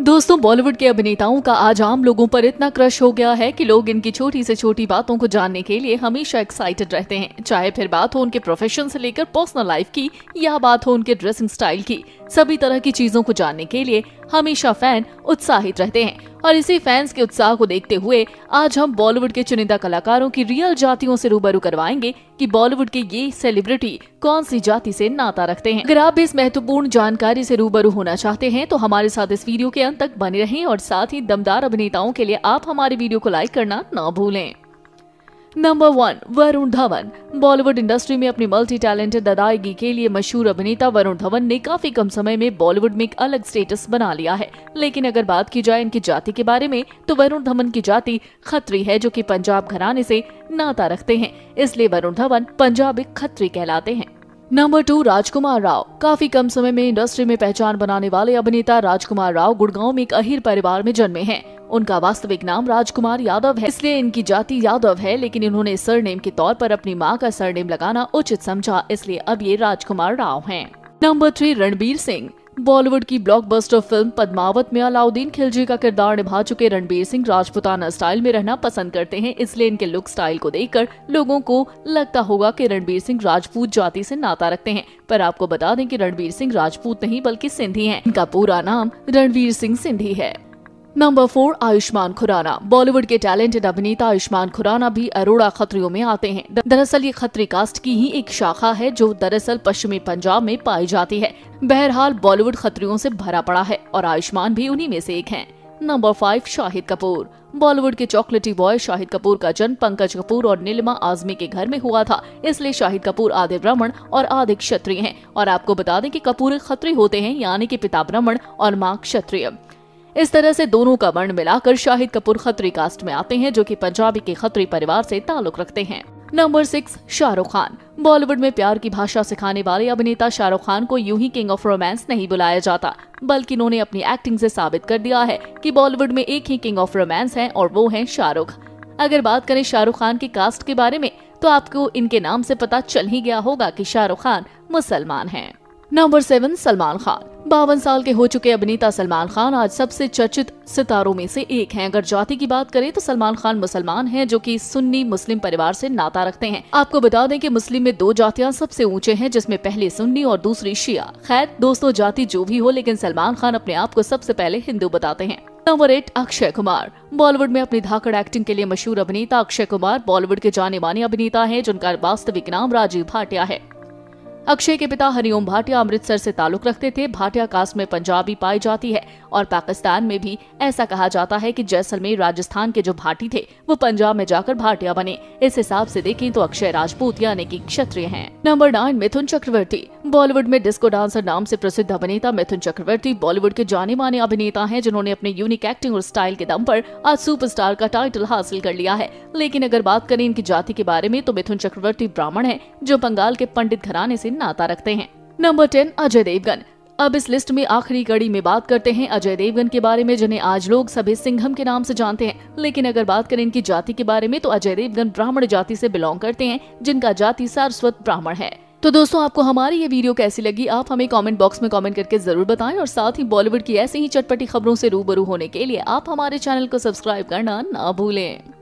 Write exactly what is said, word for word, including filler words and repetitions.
दोस्तों बॉलीवुड के अभिनेताओं का आज आम लोगों पर इतना क्रश हो गया है कि लोग इनकी छोटी से छोटी बातों को जानने के लिए हमेशा एक्साइटेड रहते हैं, चाहे फिर बात हो उनके प्रोफेशन से लेकर पर्सनल लाइफ की या बात हो उनके ड्रेसिंग स्टाइल की। सभी तरह की चीजों को जानने के लिए हमेशा फैन उत्साहित रहते हैं और इसी फैंस के उत्साह को देखते हुए आज हम बॉलीवुड के चुनिंदा कलाकारों की रियल जातियों से रूबरू करवाएंगे कि बॉलीवुड के ये सेलिब्रिटी कौन सी जाति से नाता रखते हैं। अगर आप भी इस महत्वपूर्ण जानकारी से रूबरू होना चाहते हैं तो हमारे साथ इस वीडियो के अंत तक बने रहें और साथ ही दमदार अभिनेताओं के लिए आप हमारे वीडियो को लाइक करना न भूलें। Number one, Varun Dhawan. Bollywood industry में अपनी मल्टी टैलेंटेड अदायगी के लिए मशहूर अभिनेता वरुण धवन ने काफी कम समय में बॉलीवुड में एक अलग स्टेटस बना लिया है। लेकिन अगर बात की जाए इनकी जाति के बारे में तो वरुण धवन की जाति खत्री है, जो कि पंजाब घराने से नाता रखते हैं, इसलिए वरुण धवन पंजाबी खत्री कहलाते हैं। Number two, Rajkumar Rao. काफी कम समय में इंडस्ट्री में पहचान बनाने वाले अभिनेता राजकुमार राव गुड़गांव में एक अहीर परिवार में जन्मे हैं। उनका वास्तविक नाम राजकुमार यादव है, इसलिए इनकी जाति यादव है, लेकिन इन्होंने सरनेम के तौर पर अपनी मां का सरनेम लगाना उचित समझा, इसलिए अब ये राजकुमार राव हैं। Number three, Ranveer Singh. Bollywood की ब्लॉकबस्टर फिल्म पद्मावत में अलाउद्दीन खिलजी का किरदार निभा चुके रणवीर सिंह राजपुताना स्टाइल में रहना पसंद करते हैं, इसलिए इनके लुक स्टाइल को देखकर लोगों को लगता होगा कि रणवीर सिंह राजपूत जाति से नाता रखते हैं, पर आपको बता दें कि रणवीर सिंह राजपूत नहीं बल्कि सिंधी हैं। इनका पूरा नाम रणवीर सिंह सिंधी है। Number four, Ayushmann Khurrana. Bollywood के टैलेंटेड अभिनेता आयुष्मान खुराना भी अरोड़ा खत्रियों में आते हैं। दरअसल ये खत्री कास्ट की ही एक शाखा है जो दरअसल पश्चिमी पंजाब में पाई जाती है। बहरहाल बॉलीवुड खत्रियों से भरा पड़ा है और आयुष्मान भी उन्हीं में से एक हैं। Number five, Shahid Kapoor. Bollywood के चॉकलेटी बॉय शाहिद कपूर का जन्म पंकज कपूर और नीलिमा आजमी के घर में हुआ था, इसलिए शाहिद कपूर आधे ब्राह्मण और आधे क्षत्रिय हैं। और आपको बता दें कि कपूर खत्री होते हैं, यानी कि पिता ब्राह्मण और माँ क्षत्रिय। इस तरह से दोनों का वर्ण मिलाकर शाहिद कपूर खत्री कास्ट में आते हैं, जो कि पंजाबी के खत्री परिवार से ताल्लुक रखते हैं। Number six, Shahrukh Khan. Bollywood में प्यार की भाषा सिखाने वाले अभिनेता शाहरुख खान को यूं ही किंग ऑफ रोमांस नहीं बुलाया जाता, बल्कि उन्होंने अपनी एक्टिंग से साबित कर दिया है कि बॉलीवुड में एक ही किंग ऑफ रोमांस है और वो है शाहरुख। अगर बात करें शाहरुख खान की कास्ट के बारे में तो आपको इनके नाम से पता चल ही गया होगा कि शाहरुख खान मुसलमान है। Number seven, Salman Khan. बावन साल के हो चुके अभिनेता सलमान खान आज सबसे चर्चित सितारों में से एक हैं। अगर जाति की बात करें तो सलमान खान मुसलमान हैं, जो कि सुन्नी मुस्लिम परिवार से नाता रखते हैं। आपको बता दें कि मुस्लिम में दो जातियां सबसे ऊंचे हैं, जिसमें पहली सुन्नी और दूसरी शिया। खैर दोस्तों, जाति जो भी हो, लेकिन सलमान खान अपने आप को सबसे पहले हिंदू बताते हैं। Number eight, Akshay Kumar. Bollywood में अपनी धाकड़ एक्टिंग के लिए मशहूर अभिनेता अक्षय कुमार बॉलीवुड के जाने माने अभिनेता है, जिनका वास्तविक नाम राजीव भाटिया है। अक्षय के पिता हरिओम भाटिया अमृतसर से ताल्लुक रखते थे। भाटिया कास्ट में पंजाबी पाई जाती है और पाकिस्तान में भी ऐसा कहा जाता है कि जैसलमेर राजस्थान के जो भाटी थे वो पंजाब में जाकर भाटिया बने। इस हिसाब से देखें तो अक्षय राजपूत यानी कि क्षत्रिय हैं। Number nine, Mithun Chakraborty. Bollywood में डिस्को डांसर नाम से प्रसिद्ध अभिनेता मिथुन चक्रवर्ती बॉलीवुड के जाने माने अभिनेता है, जिन्होंने अपने यूनिक एक्टिंग और स्टाइल के दम पर आज सुपरस्टार का टाइटल हासिल कर लिया है। लेकिन अगर बात करें इनकी जाति के बारे में तो मिथुन चक्रवर्ती ब्राह्मण है, जो बंगाल के पंडित घराने से नाता रखते हैं। Number ten, Ajay Devgn. अब इस लिस्ट में आखिरी कड़ी में बात करते हैं अजय देवगन के बारे में, जिन्हें आज लोग सभी सिंघम के नाम से जानते हैं। लेकिन अगर बात करें इनकी जाति के बारे में तो अजय देवगन ब्राह्मण जाति से बिलोंग करते हैं, जिनका जाति सारस्वत ब्राह्मण है। तो दोस्तों, आपको हमारी ये वीडियो कैसी लगी आप हमें कमेंट बॉक्स में कमेंट करके जरूर बताएं और साथ ही बॉलीवुड की ऐसी ही चटपटी खबरों से रूबरू होने के लिए आप हमारे चैनल को सब्सक्राइब करना ना भूलें।